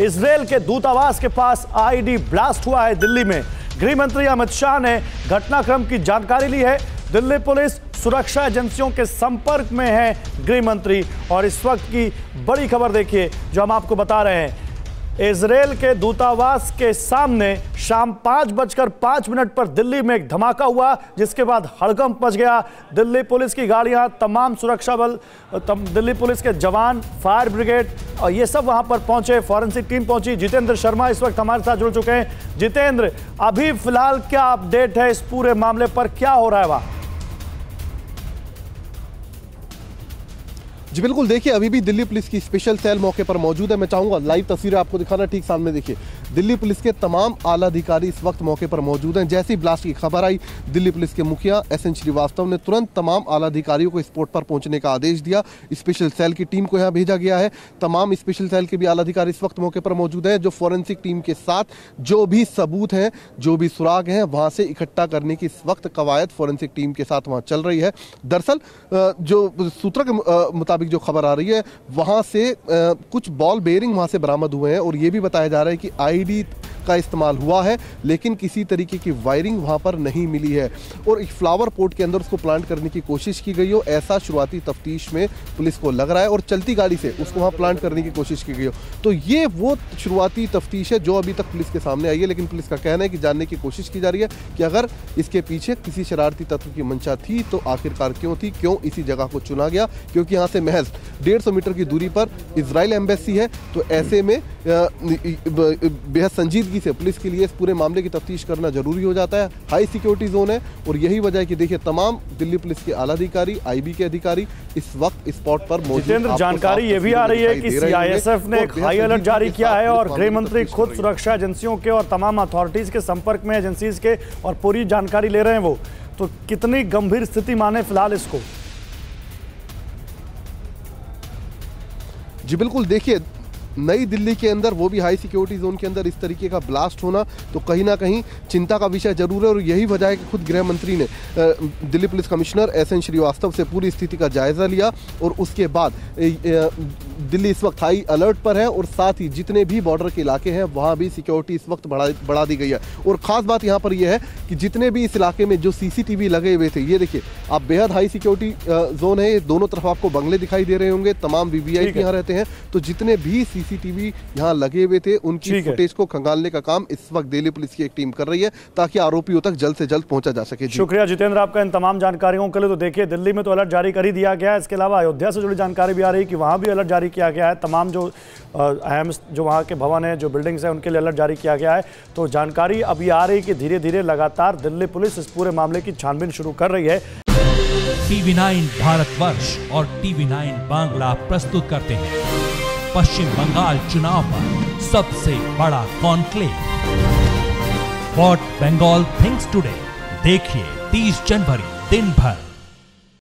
Israel के दूतावास के पास आईडी ब्लास्ट हुआ है दिल्ली में। गृह मंत्री अमित शाह ने घटनाक्रम की जानकारी ली है। दिल्ली पुलिस सुरक्षा एजेंसियों के संपर्क में है गृह मंत्री। और इस वक्त की बड़ी खबर देखिए जो हम आपको बता रहे हैं। इसराइल के दूतावास के सामने शाम 5:05 पर दिल्ली में एक धमाका हुआ, जिसके बाद हड़कंप मच गया। दिल्ली पुलिस की गाड़ियां, तमाम सुरक्षा बल, दिल्ली पुलिस के जवान, फायर ब्रिगेड और ये सब वहां पर पहुंचे। फॉरेंसिक टीम पहुंची। जितेंद्र शर्मा इस वक्त हमारे साथ जुड़ चुके हैं। जितेंद्र, अभी फिलहाल क्या अपडेट है इस पूरे मामले पर, क्या हो रहा है वहां? जी बिल्कुल, देखिए अभी भी दिल्ली पुलिस की स्पेशल सेल मौके पर मौजूद है। मैं चाहूँगा लाइव तस्वीरें आपको दिखाना। ठीक सामने देखिए दिल्ली पुलिस के तमाम आला अधिकारी इस वक्त मौके पर मौजूद हैं। जैसे ही ब्लास्ट की खबर आई, दिल्ली पुलिस के मुखिया एसएन श्रीवास्तव ने तुरंत तमाम आला अधिकारियों को स्पॉट पर पहुंचने का आदेश दिया। स्पेशल सेल की टीम को यहाँ भेजा गया है। तमाम स्पेशल सेल के भी आला अधिकारी इस वक्त मौके पर मौजूद हैं, जो फॉरेंसिक टीम के साथ जो भी सबूत हैं, जो भी सुराग हैं, वहाँ से इकट्ठा करने की इस वक्त कवायद फॉरेंसिक टीम के साथ वहाँ चल रही है। दरअसल जो सूत्रों के मुताबिक जो खबर आ रही है, वहां से कुछ बॉल बेयरिंग वहां से बरामद हुए हैं और यह भी बताया जा रहा है कि आईडी का इस्तेमाल हुआ है, लेकिन किसी तरीके की वायरिंग वहां पर नहीं मिली है और एक फ्लावर पोर्ट के अंदर उसको प्लांट करने की कोशिश की गई हो, ऐसा शुरुआती तफ्तीश में पुलिस को लग रहा है। और चलती गाड़ी से उसको वहां प्लांट करने की कोशिश की गई हो। तो ये वो शुरुआती तफ्तीश है जो अभी तक पुलिस के सामने आई है। लेकिन पुलिस का कहना है कि जानने की कोशिश की जा रही है कि अगर इसके पीछे किसी शरारती तत्व की मंशा थी तो आखिरकार क्यों थी, क्यों इसी जगह को चुना गया, क्योंकि यहाँ से महज 150 मीटर की दूरी पर इजराइल एम्बेसी है। तो ऐसे में बेहद संजीदगी से पुलिस के लिए इस पूरे मामले की तफ्तीश करना जरूरी हो जाता है। हाई सिक्योरिटी जोन है और यही वजह है कि देखिए तमाम दिल्ली पुलिस के आला अधिकारी, आईबी के अधिकारी इस वक्त स्पॉट पर मौजूद हैं। जानकारी ये भी आ रही है कि सीआईएसएफ ने हाई अलर्ट जारी किया है और गृह मंत्री खुद सुरक्षा एजेंसियों के और तमाम अथॉरिटीज के संपर्क में, एजेंसीज के, और पूरी जानकारी ले रहे हैं वो। तो कितनी गंभीर स्थिति माने फिलहाल इसको? जी बिल्कुल, देखिए नई दिल्ली के अंदर, वो भी हाई सिक्योरिटी जोन के अंदर इस तरीके का ब्लास्ट होना तो कहीं ना कहीं चिंता का विषय जरूर है। और यही वजह है कि खुद गृह मंत्री ने Delhi police commissioner SN Srivastava से पूरी स्थिति का जायज़ा लिया और उसके बाद दिल्ली इस वक्त हाई अलर्ट पर है और साथ ही जितने भी बॉर्डर के इलाके हैं वहाँ भी सिक्योरिटी इस वक्त बढ़ा दी गई है। और ख़ास बात यहाँ पर यह है कि जितने भी इस इलाके में जो CCTV लगे हुए थे, ये देखिए आप, बेहद हाई सिक्योरिटी जोन है, दोनों तरफ आपको बंगले दिखाई दे रहे होंगे, तमाम VVIP यहाँ रहते हैं। तो जितने भी CCTV यहाँ लगे हुए थे उनकी फुटेज को खंगालने का काम इस वक्त दिल्ली पुलिस की एक टीम कर रही है ताकि आरोपियों तक जल्द से जल्द पहुँचा जा सके। शुक्रिया जितेंद्र आपका इन तमाम जानकारियों के लिए। तो देखिए दिल्ली में तो अलर्ट जारी कर ही दिया गया है, इसके अलावा अयोध्या से जुड़ी जानकारी भी आ रही है कि वहाँ भी अलर्ट किया गया है। तमाम जो अहम जो वहाँ के भवन है, जो बिल्डिंग्स हैं, उनके लिए अलर्ट जारी किया गया है। तो जानकारी अभी आ रही कि धीरे धीरे लगातार दिल्ली पुलिस इस पूरे मामले की छानबीन शुरू कर रही है। TV9 भारतवर्ष और TV9 बांग्ला प्रस्तुत करते हैं पश्चिम बंगाल चुनाव पर सबसे बड़ा conclave, what Bengal thinks today. देखिए 30 जनवरी दिन भर।